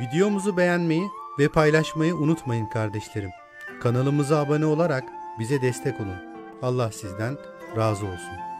Videomuzu beğenmeyi ve paylaşmayı unutmayın kardeşlerim. Kanalımıza abone olarak bize destek olun. Allah sizden razı olsun.